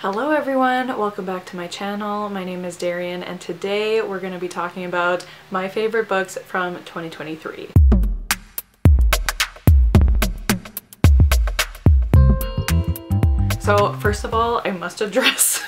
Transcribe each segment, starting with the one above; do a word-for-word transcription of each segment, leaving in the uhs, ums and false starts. Hello everyone, welcome back to my channel. My name is Darian and today we're going to be talking about my favorite books from twenty twenty-three. So first of all, I must address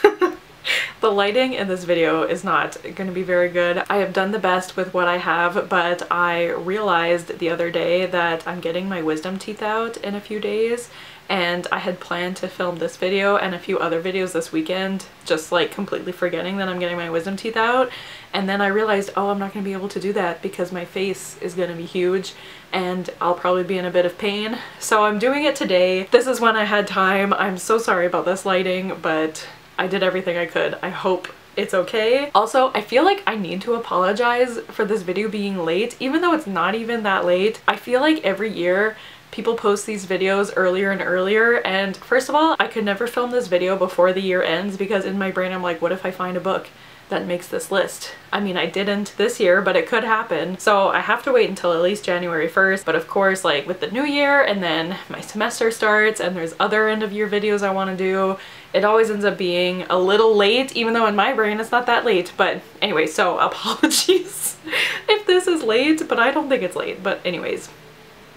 the lighting in this video is not going to be very good. I have done the best with what I have, but I realized the other day that I'm getting my wisdom teeth out in a few days, and I had planned to film this video and a few other videos this weekend, just like completely forgetting that I'm getting my wisdom teeth out. And then I realized, oh, I'm not going to be able to do that because my face is going to be huge and I'll probably be in a bit of pain. So I'm doing it today. This is when I had time. I'm so sorry about this lighting, but I did everything I could. I hope it's okay. Also, I feel like I need to apologize for this video being late, even though it's not even that late. I feel like every year people post these videos earlier and earlier, and first of all, I could never film this video before the year ends because in my brain I'm like, what if I find a book that makes this list? I mean, I didn't this year, but it could happen. So I have to wait until at least January first. But of course, like with the new year and then my semester starts and there's other end of year videos I want to do, it always ends up being a little late, even though in my brain it's not that late. But anyway, so apologies if this is late, but I don't think it's late. But anyways,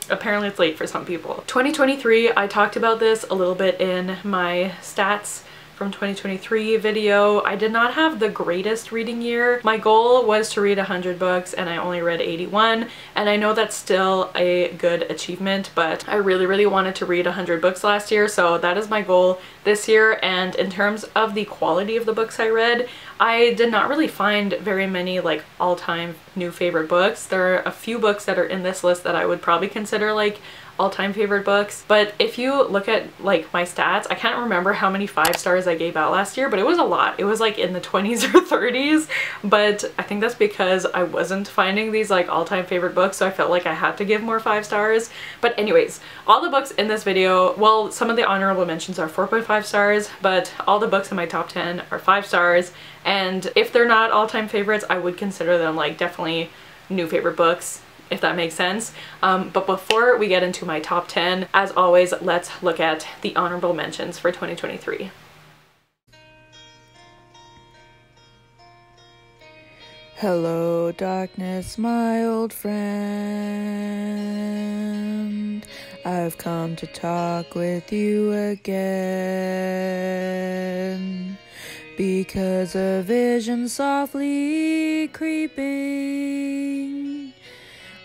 apparently it's late for some people. twenty twenty-three, I talked about this a little bit in my stats from twenty twenty-three video. I did not have the greatest reading year. My goal was to read one hundred books and I only read eighty-one, and I know that's still a good achievement, but I really really wanted to read one hundred books last year, so that is my goal this year. And in terms of the quality of the books I read, I did not really find very many like all-time new favorite books. There are a few books that are in this list that I would probably consider like all-time favorite books, but if you look at like my stats, I can't remember how many five stars I gave out last year, but it was a lot. It was like in the twenties or thirties, but I think that's because I wasn't finding these like all-time favorite books, so I felt like I had to give more five stars. But anyways, all the books in this video, well, some of the honorable mentions are four point five stars, but all the books in my top ten are five stars, and if they're not all-time favorites, I would consider them like definitely new favorite books, if that makes sense. Um, but before we get into my top ten, as always, let's look at the honorable mentions for twenty twenty-three. Hello, darkness, my old friend. I've come to talk with you again, because a vision softly creeping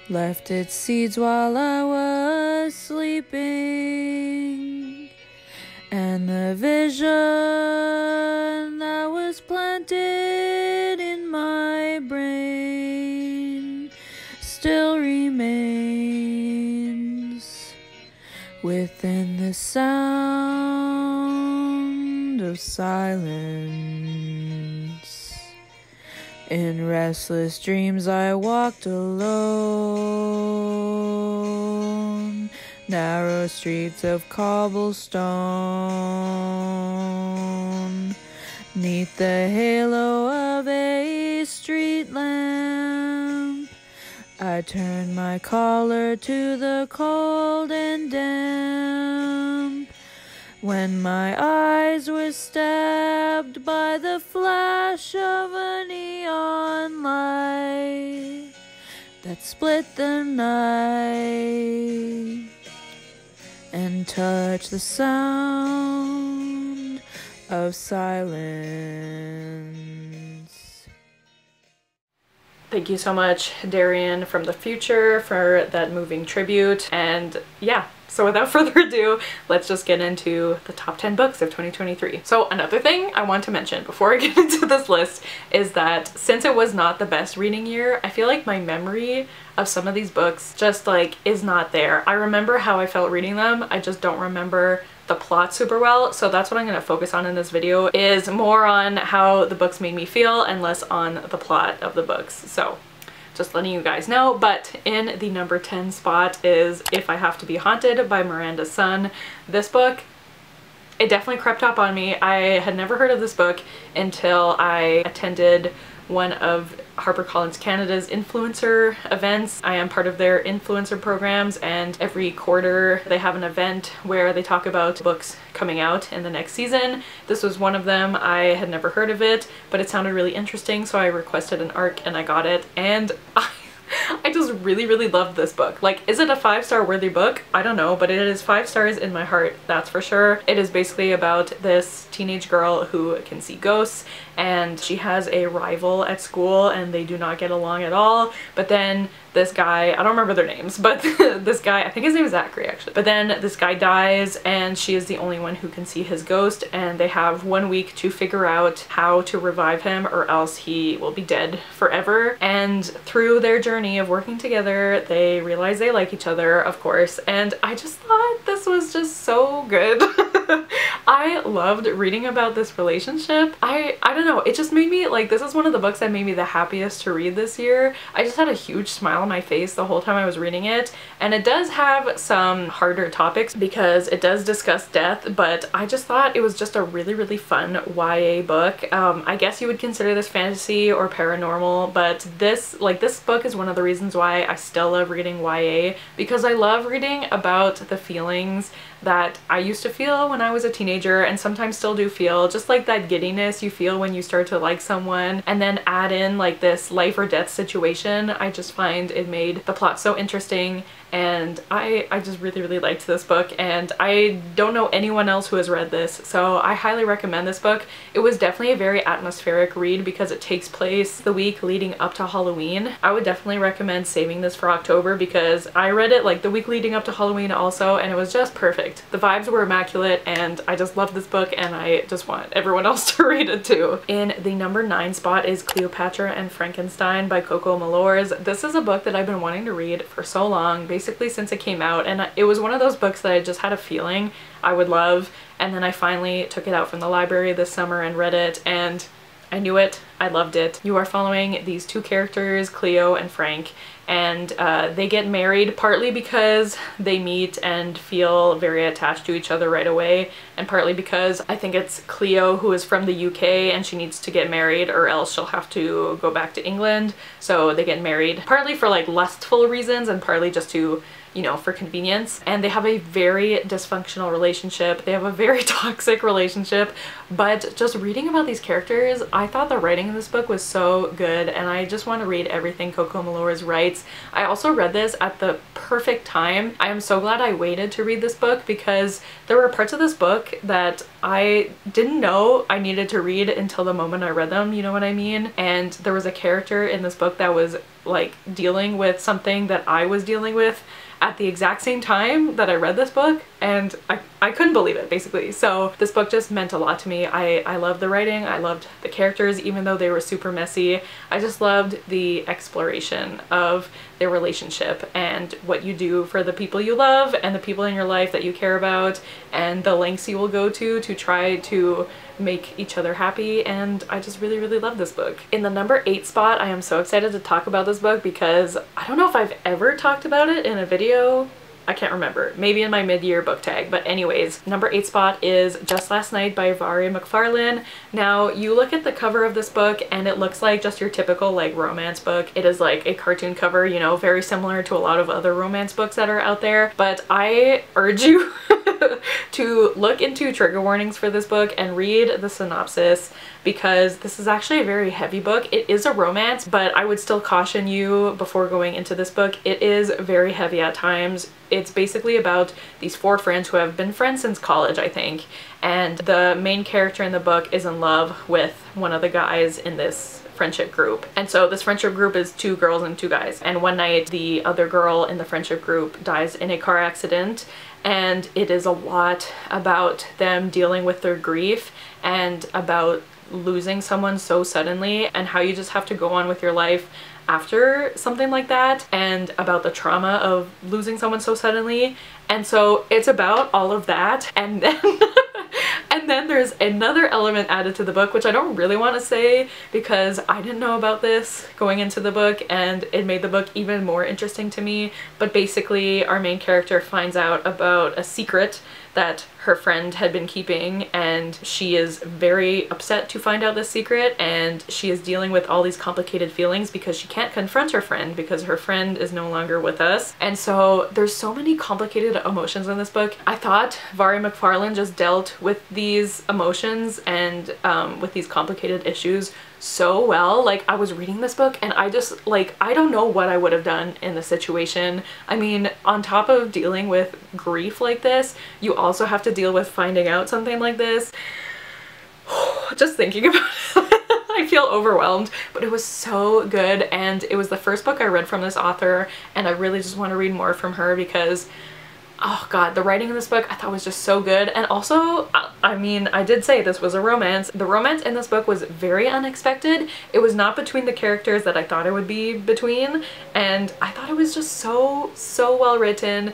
left its seeds while I was sleeping, and the vision that was planted in my brain still remains within the sound of silence. In restless dreams I walked alone, narrow streets of cobblestone, 'neath the halo of a street lamp. I turned my collar to the cold and damp, when my eyes were stabbed by the flash of a neon light that split the night and touched the sound of silence. Thank you so much, Darian from the future, for that moving tribute. And yeah, so without further ado, let's just get into the top ten books of twenty twenty-three. So another thing I want to mention before I get into this list is that since it was not the best reading year, I feel like my memory of some of these books just like is not there. I remember how I felt reading them, I just don't remember the plot super well, so that's what I'm going to focus on in this video, is more on how the books made me feel and less on the plot of the books. So just letting you guys know. But in the number ten spot is If I Have to Be Haunted by Miranda Sun. This book, it definitely crept up on me. I had never heard of this book until I attended one of HarperCollins Canada's influencer events. I am part of their influencer programs, and every quarter they have an event where they talk about books coming out in the next season. This was one of them. I had never heard of it, but it sounded really interesting, so I requested an ARC and I got it, and I I just really, really loved this book. Like, is it a five-star worthy book? I don't know, but it is five stars in my heart, that's for sure. It is basically about this teenage girl who can see ghosts, and she has a rival at school, and they do not get along at all, but then this guy, I don't remember their names, but this guy, I think his name is Zachary actually, but then this guy dies and she is the only one who can see his ghost, and they have one week to figure out how to revive him or else he will be dead forever. And through their journey of working together, they realize they like each other, of course, and I just thought this was just so good. I loved reading about this relationship. I I don't know, it just made me, like, this is one of the books that made me the happiest to read this year. I just had a huge smile on my face the whole time I was reading it, and it does have some harder topics because it does discuss death, but I just thought it was just a really, really fun Y A book. Um, I guess you would consider this fantasy or paranormal, but this, like, this book is one of the reasons why I still love reading Y A, because I love reading about the feelings that I used to feel when I was a teenager, and sometimes still do feel, just like that giddiness you feel when you start to like someone, and then add in like this life or death situation. I just find it made the plot so interesting, and I, I just really, really liked this book, and I don't know anyone else who has read this, so I highly recommend this book. It was definitely a very atmospheric read because it takes place the week leading up to Halloween. I would definitely recommend saving this for October because I read it like the week leading up to Halloween also, and it was just perfect. The vibes were immaculate, and I just love this book, and I just want everyone else to read it too. In the number nine spot is Cleopatra and Frankenstein by Coco Mirabella. This is a book that I've been wanting to read for so long, basically Basically since it came out, and it was one of those books that I just had a feeling I would love, and then I finally took it out from the library this summer and read it, and I knew it, I loved it. You are following these two characters, Cleo and Frank, and uh, they get married partly because they meet and feel very attached to each other right away, and partly because I think it's Cleo who is from the U K and she needs to get married or else she'll have to go back to England, so they get married partly for like lustful reasons and partly just to, you know, for convenience. And they have a very dysfunctional relationship, they have a very toxic relationship, but just reading about these characters, I thought the writing in this book was so good, and I just want to read everything Coco Mirabella writes. I also read this at the perfect time. I am so glad I waited to read this book because there were parts of this book that I didn't know I needed to read until the moment I read them, you know what I mean? And there was a character in this book that was like dealing with something that I was dealing with at the exact same time that I read this book, and I, I couldn't believe it basically. So this book just meant a lot to me. I, I loved the writing, I loved the characters even though they were super messy. I just loved the exploration of their relationship and what you do for the people you love and the people in your life that you care about and the lengths you will go to to try to make each other happy, and I just really, really love this book. In the number eight spot, I am so excited to talk about this book because I don't know if I've ever talked about it in a video. I can't remember, maybe in my mid-year book tag, but anyways, number eight spot is Just Last Night by Mhairi McFarlane. Now you look at the cover of this book and it looks like just your typical like romance book. It is like a cartoon cover, you know, very similar to a lot of other romance books that are out there, but I urge you to look into trigger warnings for this book and read the synopsis because this is actually a very heavy book. It is a romance, but I would still caution you before going into this book. It is very heavy at times. It's basically about these four friends who have been friends since college, I think, and the main character in the book is in love with one of the guys in this friendship group. And so this friendship group is two girls and two guys, and one night the other girl in the friendship group dies in a car accident, and it is a lot about them dealing with their grief and about losing someone so suddenly and how you just have to go on with your life after something like that, and about the trauma of losing someone so suddenly. And so it's about all of that, and then and then there's another element added to the book, which I don't really want to say because I didn't know about this going into the book and it made the book even more interesting to me. But basically our main character finds out about a secret that her friend had been keeping, and she is very upset to find out this secret, and she is dealing with all these complicated feelings because she can't confront her friend because her friend is no longer with us. And so there's so many complicated emotions in this book. I thought Mhairi McFarlane just dealt with these emotions and um, with these complicated issues so well. Like, I was reading this book and I just, like, I don't know what I would have done in the situation. I mean, on top of dealing with grief like this, you also have to deal with finding out something like this. Just thinking about it, I feel overwhelmed, but it was so good, and it was the first book I read from this author, and I really just want to read more from her because, oh god, the writing in this book I thought was just so good. And also, I mean, I did say this was a romance. The romance in this book was very unexpected. It was not between the characters that I thought it would be between, and I thought it was just so, so well written.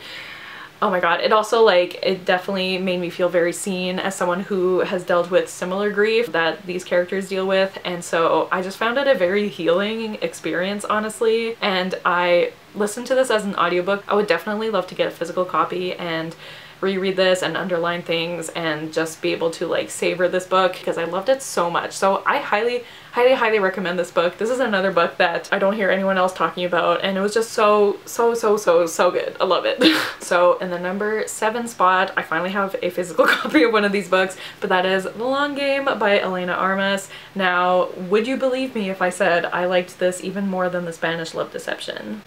Oh my god, it also, like, it definitely made me feel very seen as someone who has dealt with similar grief that these characters deal with, and so I just found it a very healing experience, honestly, and I listened to this as an audiobook. I would definitely love to get a physical copy and reread this and underline things and just be able to, like, savor this book because I loved it so much. So I highly, highly, highly recommend this book. This is another book that I don't hear anyone else talking about, and it was just so, so, so, so, so good. I love it. So in the number seven spot, I finally have a physical copy of one of these books, but that is The Long Game by Elena Armas. Now, would you believe me if I said I liked this even more than The Spanish Love Deception?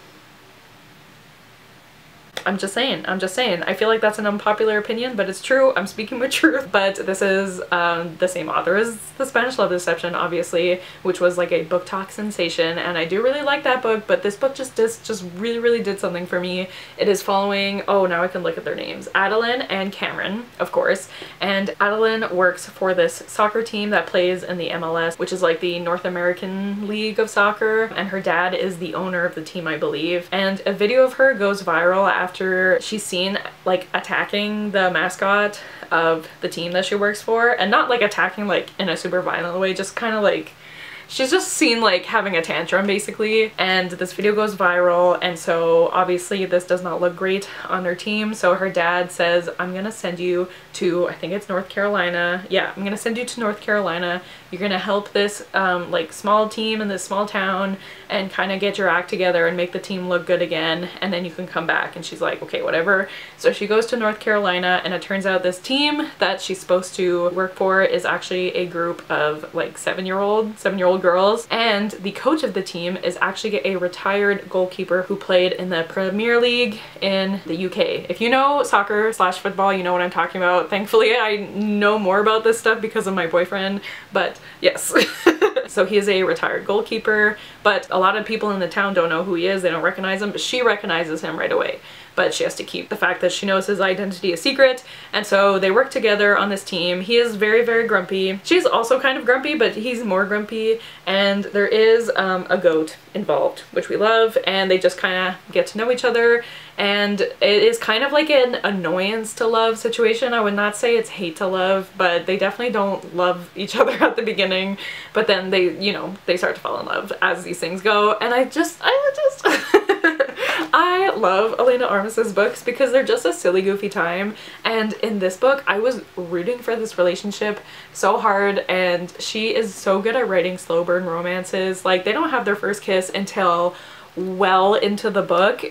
I'm just saying, I'm just saying. I feel like that's an unpopular opinion, but it's true. I'm speaking with truth. But this is um, the same author as The Spanish Love Deception, obviously, which was like a book talk sensation, and I do really like that book, but this book just just, just really, really did something for me. It is following, oh, now I can look at their names, Adeline and Cameron, of course, and Adeline works for this soccer team that plays in the M L S, which is like the North American League of Soccer, and her dad is the owner of the team, I believe, and a video of her goes viral after After she's seen, like, attacking the mascot of the team that she works for, and not like attacking like in a super violent way, just kind of like, she's just seen like having a tantrum basically, and this video goes viral, and so obviously this does not look great on their team, so her dad says, I'm gonna send you to, I think it's North Carolina, yeah, I'm gonna send you to North Carolina, you're gonna help this um, like small team in this small town and kind of get your act together and make the team look good again, and then you can come back. And she's like, okay, whatever. So she goes to North Carolina, and it turns out this team that she's supposed to work for is actually a group of like seven-year-old, seven-year-old girls, and the coach of the team is actually a retired goalkeeper who played in the Premier League in the U K. If you know soccer slash football, you know what I'm talking about. Thankfully, I know more about this stuff because of my boyfriend, but yes. So he is a retired goalkeeper, but a lot of people in the town don't know who he is, they don't recognize him, but she recognizes him right away. But she has to keep the fact that she knows his identity a secret, and so they work together on this team. He is very, very grumpy. She's also kind of grumpy, but he's more grumpy, and there is um, a goat involved, which we love, and they just kind of get to know each other, and it is kind of like an annoyance to love situation. I would not say it's hate to love, but they definitely don't love each other at the beginning, but then they, you know, they start to fall in love as these things go, and I just, I just... I love Elena Armas's books because they're just a silly, goofy time, and in this book I was rooting for this relationship so hard, and she is so good at writing slow burn romances. Like, they don't have their first kiss until well into the book.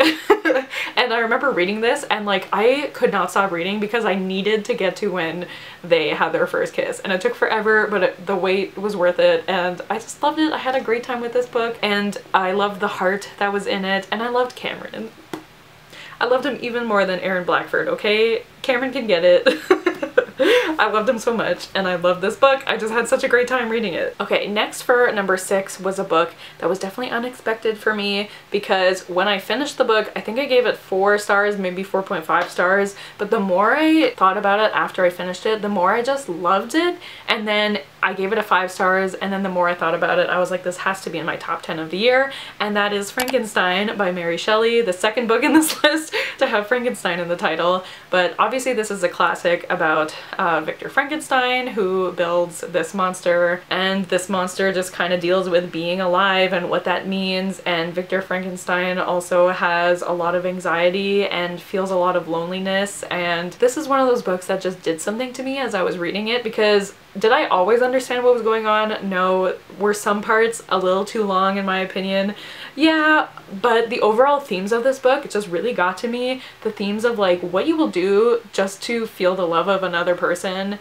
And I remember reading this, and like, I could not stop reading because I needed to get to when they had their first kiss, and it took forever, but it, the wait was worth it, and I just loved it. I had a great time with this book, and I loved the heart that was in it, and I loved Cameron. I loved him even more than Aaron Blackford, okay? Cameron can get it. I loved him so much, and I love this book. I just had such a great time reading it. Okay, next for number six was a book that was definitely unexpected for me because when I finished the book, I think I gave it four stars, maybe four point five stars, but the more I thought about it after I finished it, the more I just loved it, and then I gave it a five stars, and then the more I thought about it, I was like, this has to be in my top ten of the year, and that is Frankenstein by Mary Shelley, the second book in this list to have Frankenstein in the title, but obviously this is a classic about uh, Victor Frankenstein, who builds this monster, and this monster just kind of deals with being alive and what that means. And Victor Frankenstein also has a lot of anxiety and feels a lot of loneliness, and this is one of those books that just did something to me as I was reading it, because did I always understand what was going on? No. Were some parts a little too long in my opinion? Yeah, but the overall themes of this book just really got to me. The themes of like what you will do just to feel the love of another person.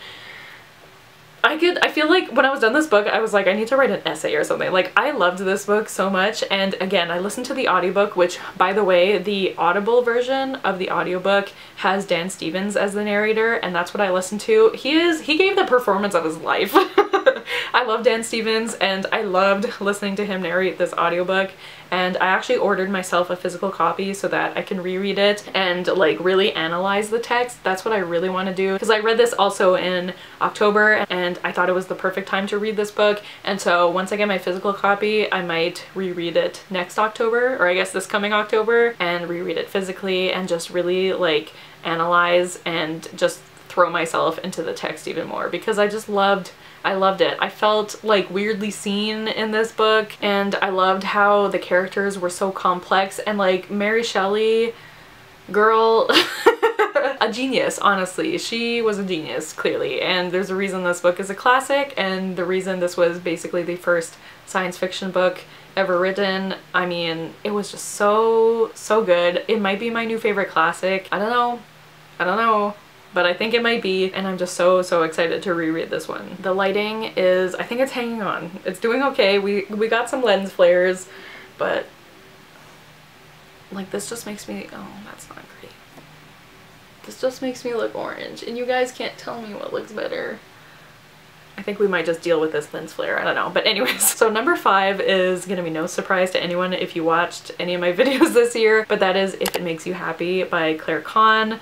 I could, I feel like when I was done this book, I was like, I need to write an essay or something. Like, I loved this book so much. And again, I listened to the audiobook, which, by the way, the Audible version of the audiobook has Dan Stevens as the narrator, and that's what I listened to. He is, he gave the performance of his life. I love Dan Stevens, and I loved listening to him narrate this audiobook. And I actually ordered myself a physical copy so that I can reread it and like really analyze the text. That's what I really want to do, because I read this also in October and I thought it was the perfect time to read this book. And so once I get my physical copy, I might reread it next October, or I guess this coming October, and reread it physically and just really like analyze and just throw myself into the text even more, because I just loved I loved it. I felt like weirdly seen in this book, and I loved how the characters were so complex, and like Mary Shelley, girl, a genius, honestly. She was a genius, clearly, and there's a reason this book is a classic, and the reason this was basically the first science fiction book ever written. I mean, it was just so, so good. It might be my new favorite classic. I don't know. I don't know. But I think it might be, and I'm just so, so excited to reread this one. The lighting is, I think it's hanging on. It's doing okay. We, we got some lens flares, but like this just makes me, oh, that's not great. This just makes me look orange, and you guys can't tell me what looks better. I think we might just deal with this lens flare, I don't know. But anyways, so number five is gonna be no surprise to anyone if you watched any of my videos this year, but that is If It Makes You Happy by Claire Kann.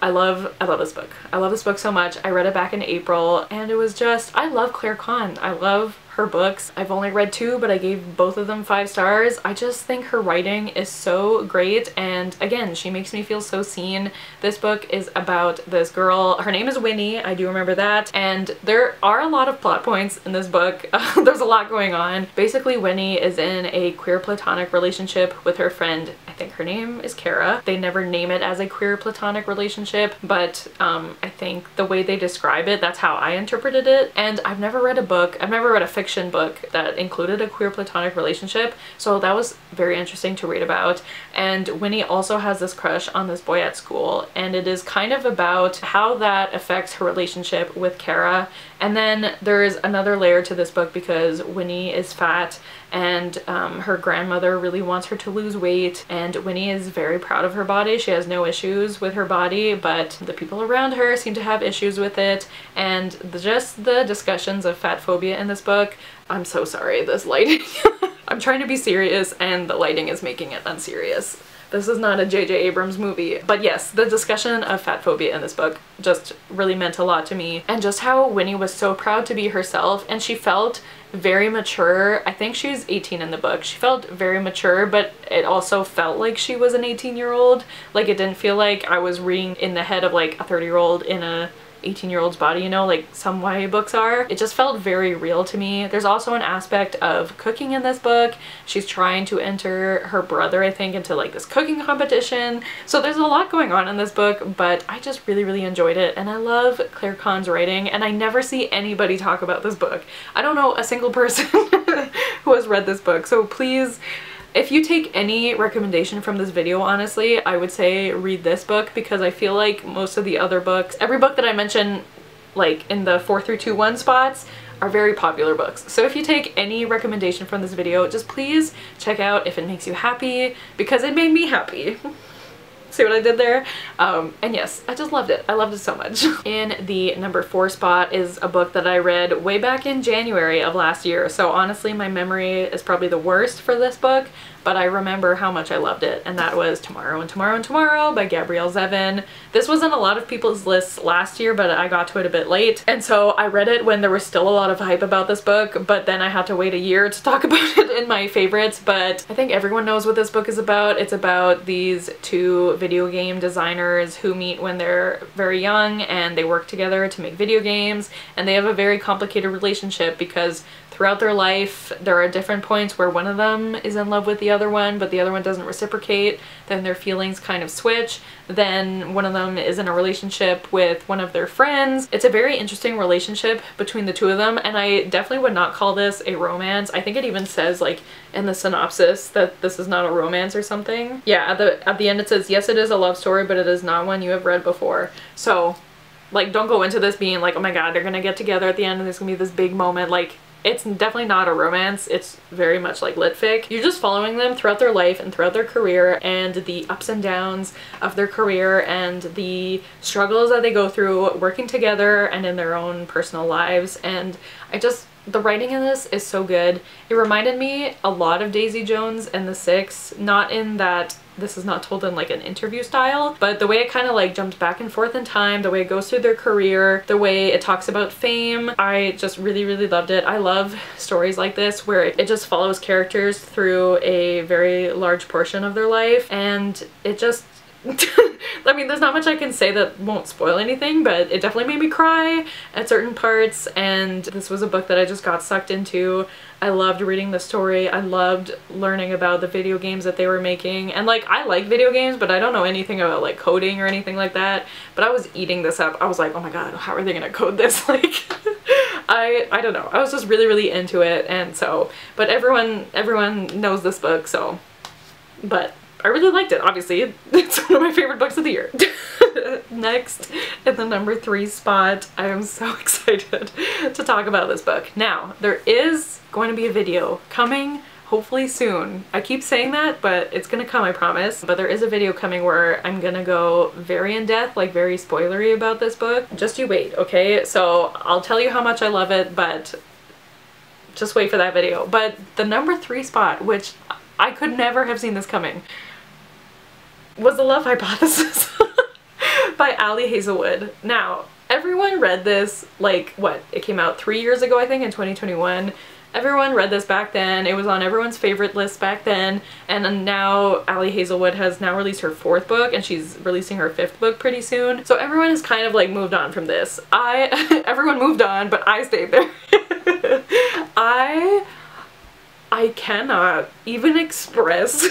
I love, I love this book. I love this book so much. I read it back in April, and it was just, I love Claire Kann. I love her books. I've only read two, but I gave both of them five stars. I just think her writing is so great, and again, she makes me feel so seen. This book is about this girl. Her name is Winnie, I do remember that, and there are a lot of plot points in this book. There's a lot going on. Basically, Winnie is in a queer platonic relationship with her friend, I think her name is Kara. They never name it as a queer platonic relationship, but um, I think the way they describe it, that's how I interpreted it. And I've never read a book, I've never read a fiction book that included a queer platonic relationship, so that was very interesting to read about. And Winnie also has this crush on this boy at school, and it is kind of about how that affects her relationship with Kara. And then there is another layer to this book, because Winnie is fat, and um, her grandmother really wants her to lose weight, and Winnie is very proud of her body. She has no issues with her body, but the people around her seem to have issues with it, and the, just the discussions of fat phobia in this book. I'm so sorry, this lighting. I'm trying to be serious, and the lighting is making it unserious. This is not a J J Abrams movie. But yes, the discussion of fat phobia in this book just really meant a lot to me, and just how Winnie was so proud to be herself, and she felt very mature. I think she's eighteen in the book. She felt very mature, but it also felt like she was an eighteen year old. Like, it didn't feel like I was reading in the head of like a thirty year old in a eighteen year old's body, you know, like some Y A books are. It just felt very real to me. There's also an aspect of cooking in this book. She's trying to enter her brother, I think, into like this cooking competition. So there's a lot going on in this book, but I just really, really enjoyed it. And I love Claire Kann's writing, and I never see anybody talk about this book. I don't know a single person who has read this book. So please, if you take any recommendation from this video, honestly, I would say read this book, because I feel like most of the other books, every book that I mention like in the four through two one spots, are very popular books. So if you take any recommendation from this video, just please check out If It Makes You Happy, because it made me happy. See what I did there? Um, and yes, I just loved it. I loved it so much. In the number four spot is a book that I read way back in January of last year. So honestly, my memory is probably the worst for this book, but I remember how much I loved it. And that was Tomorrow and Tomorrow and Tomorrow by Gabrielle Zevin. This was on a lot of people's lists last year, but I got to it a bit late. And so I read it when there was still a lot of hype about this book, but then I had to wait a year to talk about it in my favorites. But I think everyone knows what this book is about. It's about these two videos video game designers who meet when they're very young and they work together to make video games, and they have a very complicated relationship because throughout their life there are different points where one of them is in love with the other one but the other one doesn't reciprocate, then their feelings kind of switch, then one of them is in a relationship with one of their friends. It's a very interesting relationship between the two of them, and I definitely would not call this a romance. I think it even says like in the synopsis that this is not a romance or something. Yeah, at the, at the end it says, yes, it is a love story, but it is not one you have read before. So, like, don't go into this being like, oh my god, they're gonna get together at the end and there's gonna be this big moment. Like, it's definitely not a romance. It's very much like lit fic. You're just following them throughout their life and throughout their career and the ups and downs of their career and the struggles that they go through working together and in their own personal lives. And I just, the writing in this is so good. It reminded me a lot of Daisy Jones and the Six, not in that this is not told in like an interview style, but the way it kind of like jumped back and forth in time, the way it goes through their career, the way it talks about fame. I just really, really loved it. I love stories like this where it just follows characters through a very large portion of their life, and it just I mean, there's not much I can say that won't spoil anything, but it definitely made me cry at certain parts, and this was a book that I just got sucked into. I loved reading the story. I loved learning about the video games that they were making, and like, I like video games, but I don't know anything about like coding or anything like that, but I was eating this up. I was like, oh my god, how are they gonna code this? Like, I I don't know. I was just really, really into it, and so, but everyone everyone knows this book, so, but I really liked it, obviously. It's one of my favorite books of the year. Next, in the number three spot, I am so excited to talk about this book. Now, there is going to be a video coming hopefully soon. I keep saying that, but it's gonna come, I promise. But there is a video coming where I'm gonna go very in-depth, like very spoilery about this book. Just you wait, okay? So I'll tell you how much I love it, but just wait for that video. But the number three spot, which I could never have seen this coming, was The Love Hypothesis by Ali Hazelwood. Now, everyone read this, like, what, it came out three years ago, I think, in twenty twenty-one. Everyone read this back then. It was on everyone's favorite list back then, and now Ali Hazelwood has now released her fourth book, and she's releasing her fifth book pretty soon. So everyone has kind of like moved on from this. I, everyone moved on, but I stayed there. I I cannot even express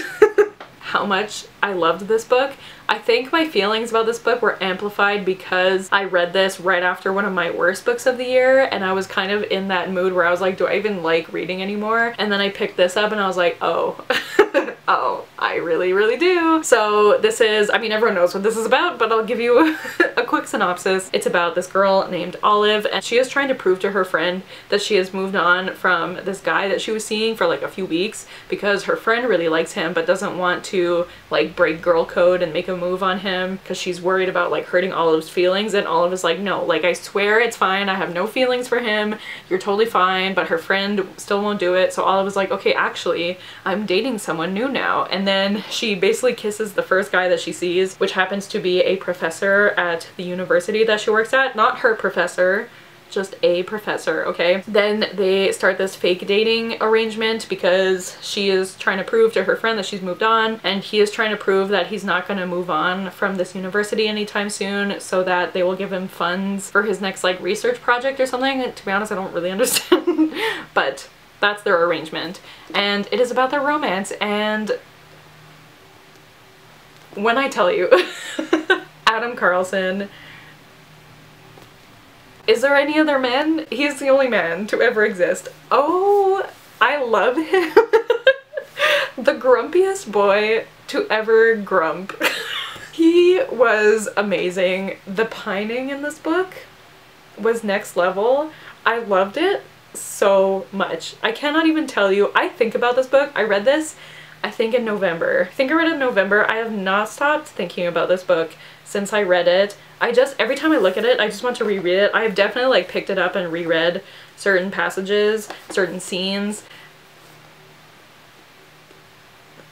how much I loved this book. I think my feelings about this book were amplified because I read this right after one of my worst books of the year, and I was kind of in that mood where I was like, do I even like reading anymore? And then I picked this up and I was like, oh. Oh, I really, really do. So this is, I mean, everyone knows what this is about, but I'll give you a quick synopsis. It's about this girl named Olive, and she is trying to prove to her friend that she has moved on from this guy that she was seeing for like a few weeks because her friend really likes him but doesn't want to like break girl code and make a move on him because she's worried about like hurting Olive's feelings. And Olive is like, no, like, I swear it's fine. I have no feelings for him. You're totally fine. But her friend still won't do it. So Olive is like, okay, actually, I'm dating someone new now. Now. And then she basically kisses the first guy that she sees, which happens to be a professor at the university that she works at. Not her professor, just a professor, okay? Then they start this fake dating arrangement because she is trying to prove to her friend that she's moved on, and he is trying to prove that he's not going to move on from this university anytime soon so that they will give him funds for his next like research project or something. To be honest, I don't really understand, but that's their arrangement, and it is about their romance. And when I tell you, Adam Carlson, is there any other man? He's the only man to ever exist. Oh, I love him. The grumpiest boy to ever grump. He was amazing. The pining in this book was next level. I loved it so much. I cannot even tell you. I think about this book. I read this, I think in November. I think I read it in November. I have not stopped thinking about this book since I read it. I just, every time I look at it, I just want to reread it. I have definitely like picked it up and reread certain passages, certain scenes.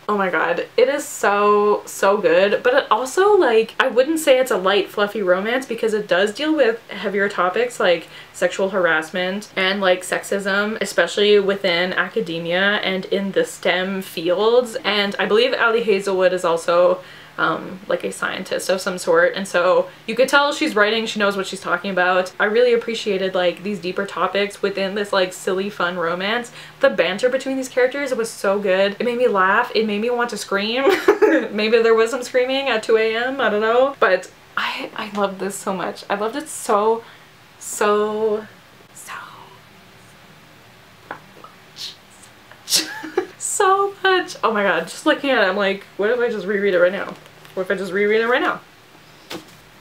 Oh my god, it is so, so good. But it also, like, I wouldn't say it's a light, fluffy romance because it does deal with heavier topics like sexual harassment and like sexism, especially within academia and in the STEM fields. And I believe Ali Hazelwood is also um, like a scientist of some sort, and so you could tell she's writing, she knows what she's talking about. I really appreciated like these deeper topics within this like silly fun romance. The banter between these characters was so good. It made me laugh, it made me want to scream. Maybe there was some screaming at two A M, I don't know, but I, I loved this so much. I loved it so, so, so much. So much. So much. Oh my god, just looking at it, I'm like, what if I just reread it right now? What if I just reread it right now?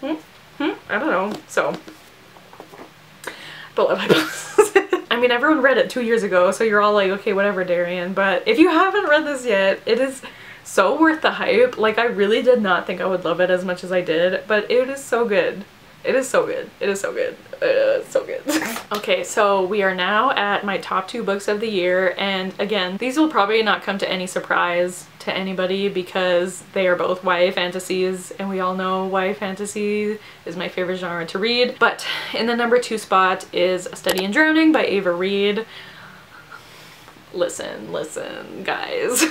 Hmm? Hmm? I don't know. So, below my post. I mean, everyone read it two years ago, so you're all like, okay, whatever, Darian. But if you haven't read this yet, it is so worth the hype. Like, I really did not think I would love it as much as I did, but it is so good. It is so good. It is so good. Uh, it's so good. Okay, so we are now at my top two books of the year, and again, these will probably not come to any surprise to anybody because they are both Y A fantasies, and we all know Y A fantasy is my favorite genre to read. But in the number two spot is A Study in Drowning by Ava Reid. Listen, listen, guys.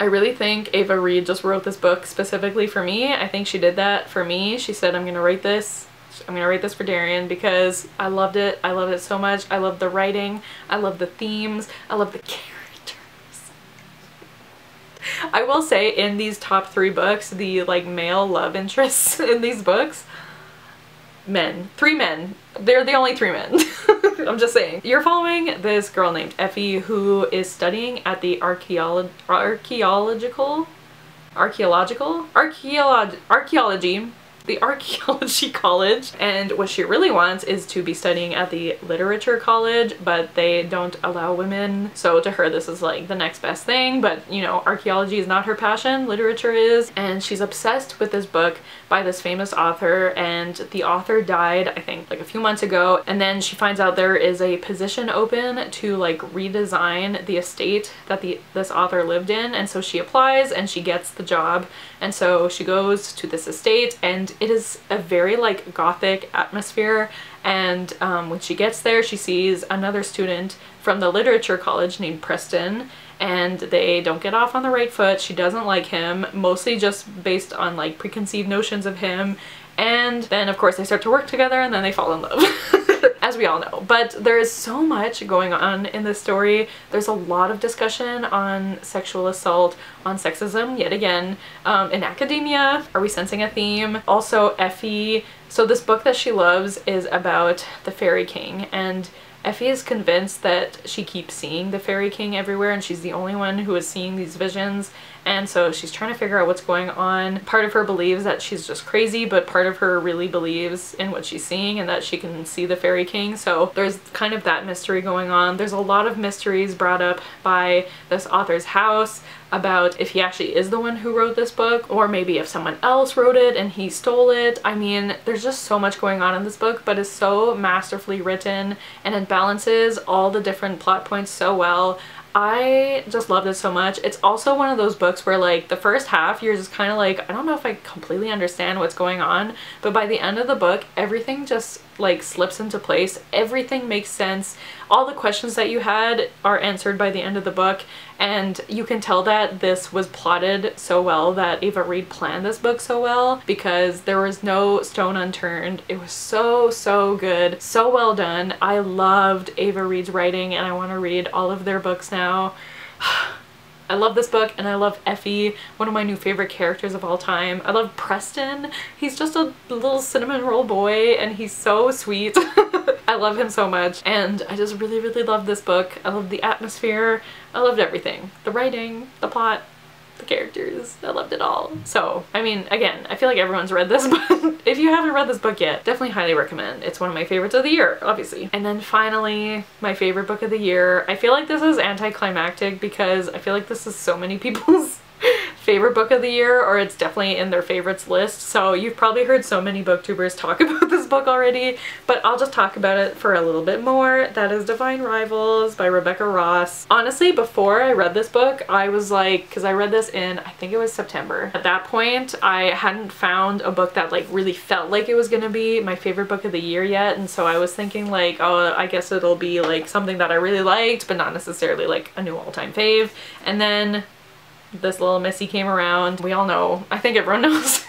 I really think Ava Reid just wrote this book specifically for me. I think she did that for me. She said, I'm gonna write this. I'm gonna write this for Darian because I loved it. I loved it so much. I loved the writing. I loved the themes. I loved the characters. I will say, in these top three books, the like male love interests in these books, men. Three men. They're the only three men. I'm just saying. You're following this girl named Effie who is studying at the archaeolo- archaeological? Archaeological? Archaeolog- archaeology. The archaeology college, and what she really wants is to be studying at the literature college, but they don't allow women, so to her this is like the next best thing. But you know, archaeology is not her passion, literature is, and she's obsessed with this book by this famous author, and the author died I think like a few months ago, and then she finds out there is a position open to like redesign the estate that the this author lived in, and so she applies and she gets the job, and so she goes to this estate, and it is a very like gothic atmosphere, and um, when she gets there she sees another student from the literature college named Preston, and they don't get off on the right foot. She doesn't like him, mostly just based on like preconceived notions of him, and then of course they start to work together and then they fall in love. As we all know. But there is so much going on in this story. There's a lot of discussion on sexual assault, on sexism, yet again, um, in academia. Are we sensing a theme? Also Effie. So this book that she loves is about the Fairy King, and Effie is convinced that she keeps seeing the Fairy King everywhere and she's the only one who is seeing these visions, and so she's trying to figure out what's going on. Part of her believes that she's just crazy, but part of her really believes in what she's seeing and that she can see the Fairy King, so there's kind of that mystery going on. There's a lot of mysteries brought up by this author's house about if he actually is the one who wrote this book, or maybe if someone else wrote it and he stole it. I mean, there's just so much going on in this book, but it's so masterfully written and it balances all the different plot points so well. I just loved it so much. It's also one of those books where like the first half you're just kind of like, I don't know if I completely understand what's going on, but by the end of the book everything just like slips into place. Everything makes sense. All the questions that you had are answered by the end of the book, and you can tell that this was plotted so well, that Ava Reid planned this book so well, because there was no stone unturned. It was so, so good, so well done. I loved Ava Reid's writing and I want to read all of their books now. I love this book and I love Effie, one of my new favorite characters of all time. I love Preston. He's just a little cinnamon roll boy and he's so sweet. I love him so much, and I just really, really love this book. I love the atmosphere. I loved everything. The writing, the plot, the characters. I loved it all. So, I mean, again, I feel like everyone's read this, but if you haven't read this book yet, definitely highly recommend. It's one of my favorites of the year, obviously. And then finally, my favorite book of the year. I feel like this is anticlimactic because I feel like this is so many people's favorite book of the year, or it's definitely in their favorites list, so you've probably heard so many booktubers talk about this book already, but I'll just talk about it for a little bit more. That is Divine Rivals by Rebecca Ross. Honestly, before I read this book I was like, because I read this in I think it was September, at that point I hadn't found a book that like really felt like it was gonna be my favorite book of the year yet, and so I was thinking like, oh, I guess it'll be like something that I really liked but not necessarily like a new all-time fave. And then this little missy came around. We all know, I think everyone knows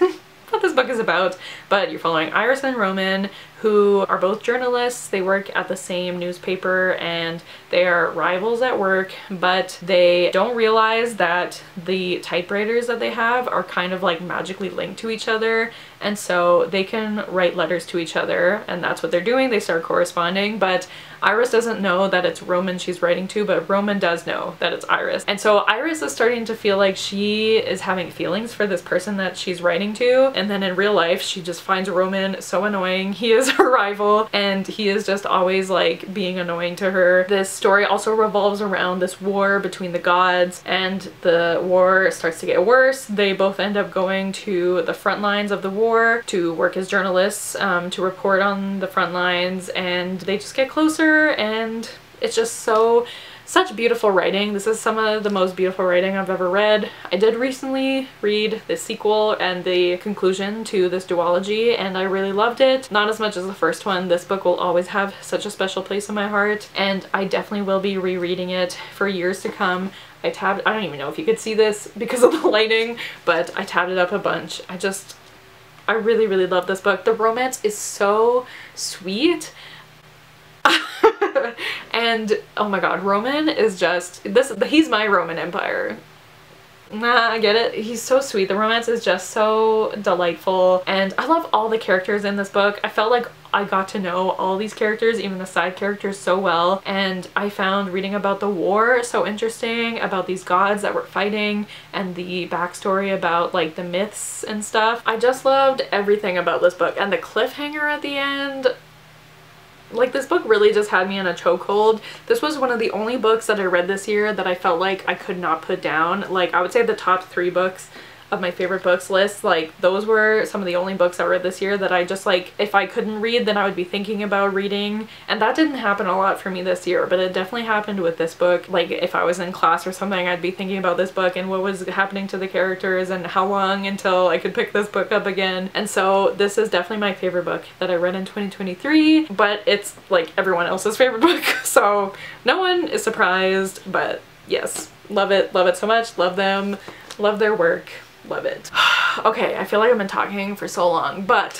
what this book is about, but you're following Iris and Roman, who are both journalists. They work at the same newspaper and they are rivals at work, but they don't realize that the typewriters that they have are kind of like magically linked to each other, and so they can write letters to each other, and that's what they're doing. They start corresponding, but Iris doesn't know that it's Roman she's writing to, but Roman does know that it's Iris. And so Iris is starting to feel like she is having feelings for this person that she's writing to, and then in real life she just finds Roman so annoying. He is her rival and he is just always like being annoying to her. This story also revolves around this war between the gods, and the war starts to get worse. They both end up going to the front lines of the war to work as journalists, um, to report on the front lines, and they just get closer, and it's just so such beautiful writing. This is some of the most beautiful writing I've ever read. I did recently read the sequel and the conclusion to this duology, and I really loved it. Not as much as the first one. This book will always have such a special place in my heart, and I definitely will be rereading it for years to come. I tabbed, I don't even know if you could see this because of the lighting, but I tabbed it up a bunch. I just, I really, really love this book. The romance is so sweet. And oh my god, Roman is just this he's my Roman Empire. Nah, I get it. He's so sweet. The romance is just so delightful, and I love all the characters in this book. I felt like I got to know all these characters, even the side characters, so well, and I found reading about the war so interesting, about these gods that were fighting and the backstory about like the myths and stuff. I just loved everything about this book, and the cliffhanger at the end. Like, this book really just had me in a chokehold. This was one of the only books that I read this year that I felt like I could not put down. Like, I would say the top three books of my favorite books list, like, those were some of the only books I read this year that I just, like, if I couldn't read, then I would be thinking about reading. And that didn't happen a lot for me this year, but it definitely happened with this book. Like, if I was in class or something, I'd be thinking about this book and what was happening to the characters and how long until I could pick this book up again. And so this is definitely my favorite book that I read in twenty twenty-three, but it's, like, everyone else's favorite book, so no one is surprised, but yes. Love it. Love it so much. Love them. Love their work. Love it. Okay, I feel like I've been talking for so long, but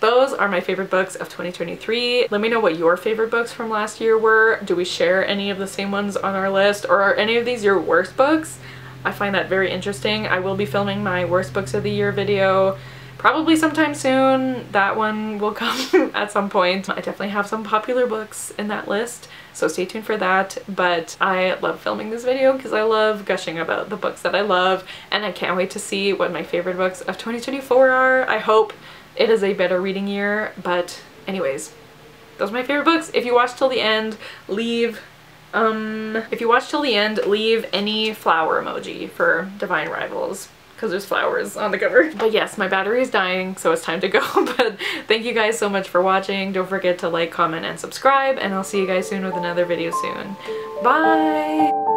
those are my favorite books of twenty twenty-three. Let me know what your favorite books from last year were. Do we share any of the same ones on our list, or are any of these your worst books? I find that very interesting. I will be filming my worst books of the year video probably sometime soon. That one will come at some point. I definitely have some popular books in that list, so stay tuned for that. But I love filming this video because I love gushing about the books that I love, and I can't wait to see what my favorite books of twenty twenty-four are. I hope it is a better reading year, but anyways, those are my favorite books. If you watch till the end, leave um if you watch till the end, leave any flower emoji for Divine Rivals, because there's flowers on the cover. But yes, my battery is dying, so it's time to go. But thank you guys so much for watching. Don't forget to like, comment, and subscribe, and I'll see you guys soon with another video soon. Bye!